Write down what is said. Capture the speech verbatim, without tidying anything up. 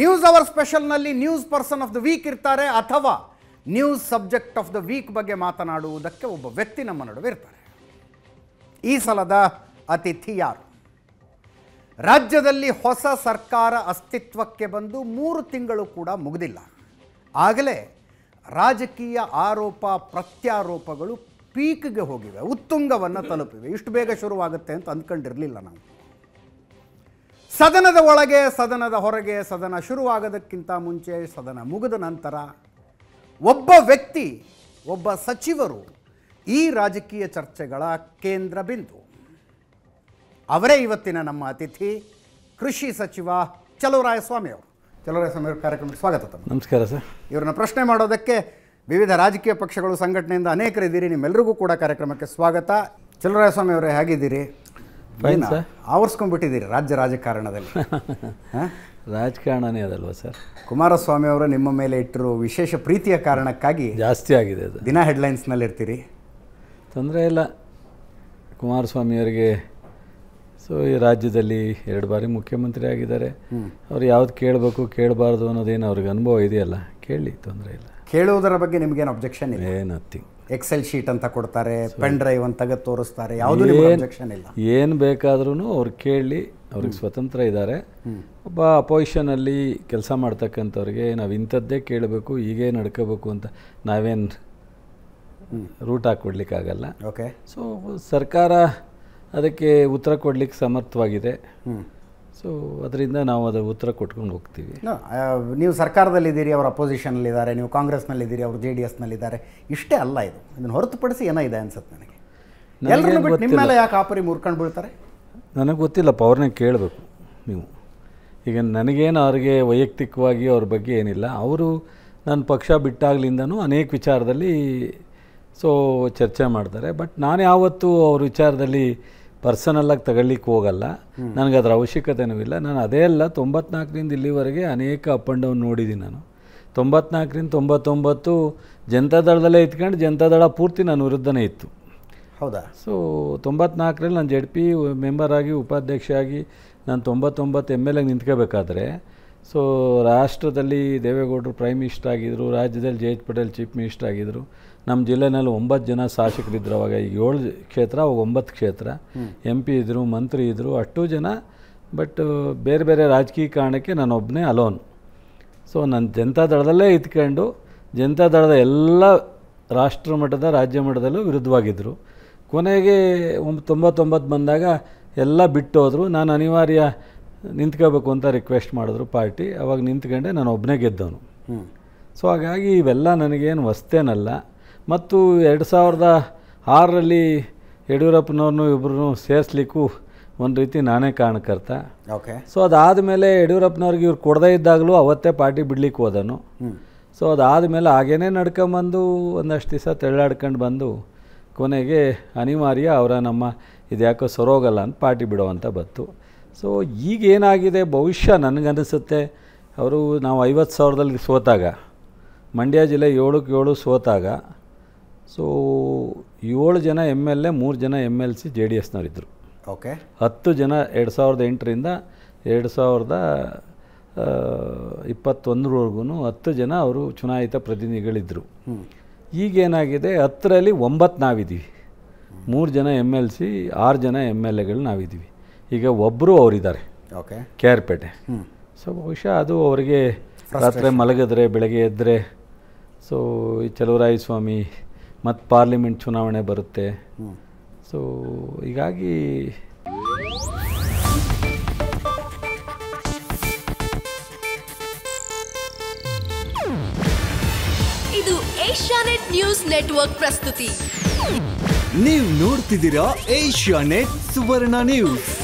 News hour ಸ್ಪೆಷಲ್ನಲ್ಲಿ news person of the week ಇರ್ತಾರೆ ಅಥವಾ news subject of the week ಬಗ್ಗೆ ಮಾತನಾಡುವುದಕ್ಕೆ ಒಬ್ಬ ವ್ಯಕ್ತಿ ನಮ್ಮ ನಡುವೆ ಇರ್ತಾರೆ. ಈ ಸಲದ ಅತಿಥಿ ಯಾರು? ರಾಜ್ಯದಲ್ಲಿ ಹೊಸ ಸರ್ಕಾರ ಅಸ್ತಿತ್ವಕ್ಕೆ ಬಂದು ಮೂರು ತಿಂಗಳು ಕೂಡ ಮುಗಿದಿಲ್ಲ. ಆಗಲೇ ರಾಜಕೀಯ ಆರೋಪ ಪ್ರತ್ಯಾರೋಪಗಳು ಪೀಕ್ಗೆ ಹೋಗಿವೆ, ಉತ್ತುಂಗವನ್ನು ತಲುಪಿವೆ. ಇಷ್ಟು ಬೇಗ ಶುರುವಾಗುತ್ತೆ ಅಂತ ಅಂದ್ಕೊಂಡಿರಲಿಲ್ಲ ನಾವು. ಸದನದ ಒಳಗೆ, ಸದನದ ಹೊರಗೆ, ಸದನ ಶುರುವಾಗೋದಕ್ಕಿಂತ ಮುಂಚೆ, ಸದನ ಮುಗಿದ ನಂತರ ಒಬ್ಬ ವ್ಯಕ್ತಿ, ಒಬ್ಬ ಸಚಿವರು ಈ ರಾಜಕೀಯ ಚರ್ಚೆಗಳ ಕೇಂದ್ರ ಬಿಂದು. ಅವರೇ ಇವತ್ತಿನ ನಮ್ಮ ಅತಿಥಿ, ಕೃಷಿ ಸಚಿವ ಚಲುವರಾಯಸ್ವಾಮಿ ಅವರು. ಚಲುವರಾಯಸ್ವಾಮಿ ಅವರ ಕಾರ್ಯಕ್ರಮಕ್ಕೆ ಸ್ವಾಗತ. ನಮಸ್ಕಾರ ಸರ್. ಇವ್ರನ್ನ ಪ್ರಶ್ನೆ ಮಾಡೋದಕ್ಕೆ ವಿವಿಧ ರಾಜಕೀಯ ಪಕ್ಷಗಳು, ಸಂಘಟನೆಯಿಂದ ಅನೇಕರಿದ್ದೀರಿ, ನಿಮ್ಮೆಲ್ಲರಿಗೂ ಕೂಡ ಕಾರ್ಯಕ್ರಮಕ್ಕೆ ಸ್ವಾಗತ. ಚಲುವರಾಯಸ್ವಾಮಿ ಅವರೇ, ಹೇಗಿದ್ದೀರಿ? ಆವರಿಸ್ಕೊಂಡ್ಬಿಟ್ಟಿದ್ದೀರಿ ರಾಜ್ಯ ರಾಜಕಾರಣದಲ್ಲಿ. ರಾಜಕಾರಣನೇ ಅದಲ್ವ ಸರ್? ಕುಮಾರಸ್ವಾಮಿ ಅವರು ನಿಮ್ಮ ಮೇಲೆ ಇಟ್ಟಿರೋ ವಿಶೇಷ ಪ್ರೀತಿಯ ಕಾರಣಕ್ಕಾಗಿ ಜಾಸ್ತಿ ಆಗಿದೆ. ಅದು ದಿನ ಹೆಡ್ಲೈನ್ಸ್ನಲ್ಲಿ ಇರ್ತೀರಿ, ತೊಂದರೆ ಇಲ್ಲ. ಕುಮಾರಸ್ವಾಮಿಯವರಿಗೆ ಸೊ ಈ ರಾಜ್ಯದಲ್ಲಿ ಎರಡು ಬಾರಿ ಮುಖ್ಯಮಂತ್ರಿ ಆಗಿದ್ದಾರೆ. ಅವ್ರು ಯಾವ್ದು ಕೇಳಬೇಕು ಕೇಳಬಾರ್ದು ಅನ್ನೋದೇನು ಅವ್ರಿಗೆ ಅನುಭವ ಇದೆಯಲ್ಲ, ಕೇಳಿ, ತೊಂದರೆ ಇಲ್ಲ. ಕೇಳುವುದರ ಬಗ್ಗೆ ನಿಮಗೇನು ಅಬ್ಜೆಕ್ಷನ್ ಇಲ್ಲ? ನಥಿಂಗ್. ಎಕ್ಸೆಲ್ ಶೀಟ್ ಅಂತ ಕೊಡ್ತಾರೆ, ಪೆನ್ ಡ್ರೈವ್ ಅಂತ ತೆಗೆದು ತೋರಿಸ್ತಾರೆ, ಯಾವುದು ಅಬ್ಜೆಕ್ಷನ್ ಇಲ್ಲ. ಏನು ಬೇಕಾದ್ರೂ ಅವ್ರು ಕೇಳಿ, ಅವ್ರಿಗೆ ಸ್ವತಂತ್ರ ಇದ್ದಾರೆ. ಒಬ್ಬ ಅಪೋಸಿಷನಲ್ಲಿ ಕೆಲಸ ಮಾಡ್ತಕ್ಕಂಥವ್ರಿಗೆ ನಾವು ಇಂಥದ್ದೇ ಕೇಳಬೇಕು, ಹೀಗೇ ನಡ್ಕೋಬೇಕು ಅಂತ ನಾವೇನು ರೂಟ್ ಹಾಕ್ಕೊಡ್ಲಿಕ್ಕಾಗಲ್ಲ. ಓಕೆ. ಸೊ ಸರ್ಕಾರ ಅದಕ್ಕೆ ಉತ್ತರ ಕೊಡಲಿಕ್ಕೆ ಸಮರ್ಥವಾಗಿದೆ. ಸೊ ಅದರಿಂದ ನಾವು ಅದು ಉತ್ತರ ಕೊಟ್ಕೊಂಡು ಹೋಗ್ತೀವಿ. ನೀವು ಸರ್ಕಾರದಲ್ಲಿದ್ದೀರಿ, ಅವರು ಅಪೋಸಿಷನಲ್ಲಿದ್ದಾರೆ, ನೀವು ಕಾಂಗ್ರೆಸ್ನಲ್ಲಿದ್ದೀರಿ, ಅವರು ಜೆ ಡಿ ಎಸ್ನಲ್ಲಿದ್ದಾರೆ, ಇಷ್ಟೇ ಅಲ್ಲ ಇದು. ಇದನ್ನು ಹೊರತುಪಡಿಸಿ ಏನೋ ಇದೆ ಅನ್ಸುತ್ತೆ ನನಗೆ. ಎಲ್ಲರೂ ಬಿಟ್ಟು ನಿಮ್ಮ ಮೇಲೆ ಯಾಕೆ ಆಪರಿ ಮುರ್ಕೊಂಡು ಬೀಳ್ತಾರೆ? ನನಗೆ ಗೊತ್ತಿಲ್ಲಪ್ಪ, ಅವ್ರನ್ನೇ ಕೇಳಬೇಕು ನೀವು. ಈಗ ನನಗೇನು ಅವ್ರಿಗೆ ವೈಯಕ್ತಿಕವಾಗಿ ಅವ್ರ ಬಗ್ಗೆ ಏನಿಲ್ಲ. ಅವರು ನನ್ನ ಪಕ್ಷ ಬಿಟ್ಟಾಗ್ಲಿಂದನೂ ಅನೇಕ ವಿಚಾರದಲ್ಲಿ ಸೊ ಚರ್ಚೆ ಮಾಡ್ತಾರೆ. ಬಟ್ ನಾನು ಯಾವತ್ತೂ ಅವ್ರ ವಿಚಾರದಲ್ಲಿ ಪರ್ಸನಲ್ಲಾಗಿ ತಗೊಳ್ಳಿಕ್ಕೆ ಹೋಗಲ್ಲ, ನನಗೆ ಅದರ ಅವಶ್ಯಕತೆಯೂ ಇಲ್ಲ. ನಾನು ಅದೇ ಅಲ್ಲ, ತೊಂಬತ್ನಾಲ್ಕರಿಂದ ಇಲ್ಲಿವರೆಗೆ ಅನೇಕ ಅಪ್ ಆ್ಯಂಡ್ ಡೌನ್ ನೋಡಿದ್ದೀನಿ. ನಾನು ತೊಂಬತ್ನಾಲ್ಕರಿಂದ ತೊಂಬತ್ತೊಂಬತ್ತು ಜನತಾದಳದಲ್ಲೇ ಇತ್ಕೊಂಡು ಜನತಾದಳ ಪೂರ್ತಿ ನನ್ನ ವಿರುದ್ಧನೇ ಇತ್ತು. ಹೌದಾ? ಸೊ ತೊಂಬತ್ನಾಲ್ಕರಲ್ಲಿ ನಾನು ಜೆಡ್ ಪಿ ಮೆಂಬರಾಗಿ, ಉಪಾಧ್ಯಕ್ಷರಾಗಿ, ನಾನು ತೊಂಬತ್ತೊಂಬತ್ತು ಎಮ್ ಎಲ್ ಎಗೆ ನಿಂತ್ಕೋಬೇಕಾದ್ರೆ ಸೊ ರಾಷ್ಟ್ರದಲ್ಲಿ ದೇವೇಗೌಡರು ಪ್ರೈಮ್ ಮಿನಿಸ್ಟರ್ ಆಗಿದ್ದರು, ರಾಜ್ಯದಲ್ಲಿ J H Patel chief minister ಆಗಿದ್ದರು, ನಮ್ಮ ಜಿಲ್ಲೆನಲ್ಲಿ ಒಂಬತ್ತು ಜನ ಶಾಸಕರಿದ್ದರು. ಅವಾಗ ಈಗ ಏಳು ಕ್ಷೇತ್ರ, ಅವಾಗ ಒಂಬತ್ತು ಕ್ಷೇತ್ರ. ಎಂ ಪಿ ಇದ್ದರು, ಮಂತ್ರಿ ಇದ್ದರು, ಅಷ್ಟು ಜನ. ಬಟ್ ಬೇರೆ ಬೇರೆ ರಾಜಕೀಯ ಕಾರಣಕ್ಕೆ ನಾನೊಬ್ಬನೇ ಅಲೋನ್. ಸೊ ನಾನು ಜನತಾದಳದಲ್ಲೇ ಇದ್ಕೊಂಡು ಜನತಾದಳದ ಎಲ್ಲ ರಾಷ್ಟ್ರ ಮಟ್ಟದ, ರಾಜ್ಯ ಮಟ್ಟದಲ್ಲೂ ವಿರುದ್ಧವಾಗಿದ್ದರು. ಕೊನೆಗೆ ತೊಂಬತ್ತೊಂಬತ್ತು ಬಂದಾಗ ಎಲ್ಲ ಬಿಟ್ಟು ಹೋದರು. ನಾನು ಅನಿವಾರ್ಯ ನಿಂತ್ಕೋಬೇಕು ಅಂತ ರಿಕ್ವೆಸ್ಟ್ ಮಾಡಿದ್ರು ಪಾರ್ಟಿ. ಅವಾಗ ನಿಂತ್ಕೊಂಡೆ, ನಾನು ಒಬ್ಬನೇ ಗೆದ್ದವನು. ಸೊ ಹಾಗಾಗಿ ಇವೆಲ್ಲ ನನಗೇನು ಹೊಸ್ತೇನಲ್ಲ. ಮತ್ತು ಎರಡು ಸಾವಿರದ ಆರರಲ್ಲಿ ಯಡಿಯೂರಪ್ಪನವ್ರನ್ನೂ ಇಬ್ಬರೂ ಸೇರಿಸ್ಲಿಕ್ಕೂ ಒಂದು ರೀತಿ ನಾನೇ ಕಾರಣಕರ್ತ. ಓಕೆ. ಸೊ ಅದಾದಮೇಲೆ ಯಡಿಯೂರಪ್ಪನವ್ರಿಗೆ ಇವ್ರು ಕೊಡದೇ ಇದ್ದಾಗಲೂ ಅವತ್ತೇ ಪಾರ್ಟಿ ಬಿಡ್ಲಿಕ್ಕೆ ಹೋದನು. ಸೊ ಅದಾದಮೇಲೆ ಹಾಗೇನೇ ನಡ್ಕೊಂಬಂದು ಒಂದಷ್ಟು ದಿವಸ ತೆಳ್ಳಾಡ್ಕೊಂಡು ಬಂದು ಕೊನೆಗೆ ಅನಿವಾರ್ಯ ಅವರ ನಮ್ಮ ಇದು ಯಾಕೋ ಸರೋಗಲ್ಲ ಅಂತ ಪಾರ್ಟಿ ಬಿಡೋವಂಥ ಬಂತು. ಸೊ ಈಗೇನಾಗಿದೆ, ಬಹುಶಃ ನನಗನ್ನಿಸುತ್ತೆ ಅವರು ನಾವು ಐವತ್ತು ಸಾವಿರದಲ್ಲಿ ಸೋತಾಗ, ಮಂಡ್ಯ ಜಿಲ್ಲೆ ಏಳಕ್ಕೆ ಏಳು ಸೋತಾಗ, ಸೊ ಏಳು ಜನ ಎಮ್ ಎಲ್ ಎ, ಮೂರು ಜನ M L C J D ಎಸ್ನವರಿದ್ದರು. ಓಕೆ. ಹತ್ತು ಜನ ಎರಡು ಸಾವಿರದ ಎಂಟರಿಂದ ಎರಡು ಸಾವಿರದ ಇಪ್ಪತ್ತೊಂದರವರೆಗೂ ಹತ್ತು ಜನ ಅವರು ಚುನಾಯಿತ ಪ್ರತಿನಿಧಿಗಳಿದ್ದರು. ಈಗೇನಾಗಿದೆ, ಹತ್ತರಲ್ಲಿ ಒಂಬತ್ತು ನಾವಿದ್ದೀವಿ, ಮೂರು ಜನ ಎಮ್ ಎಲ್ ಸಿ, ಆರು ಜನ ಎಮ್ ಎಲ್ ಎಗಳು ನಾವಿದ್ದೀವಿ. ಈಗ ಒಬ್ಬರು ಅವರಿದ್ದಾರೆ. ಓಕೆ. ಕೆ ಆರ್ ಪೇಟೆ. ಸೊ ಬಹುಶಃ ಅದು ಅವರಿಗೆ ರಾತ್ರಿ ಮಲಗಿದ್ರೆ ಬೆಳಗ್ಗೆ ಎದ್ದರೆ ಸೊ ಈ ಚಲುವರಾಯಸ್ವಾಮಿ ಮತ್ತು ಪಾರ್ಲಿಮೆಂಟ್ ಚುನಾವಣೆ ಬರುತ್ತೆ. ಸೊ ಹೀಗಾಗಿ ಇದು ಏಷ್ಯಾನೆಟ್ ನ್ಯೂಸ್ ನೆಟ್ವರ್ಕ್ ಪ್ರಸ್ತುತಿ. ನೀವು ನೋಡ್ತಿದ್ದೀರಾ ಏಷ್ಯಾನೆಟ್ ಸುವರ್ಣ ನ್ಯೂಸ್.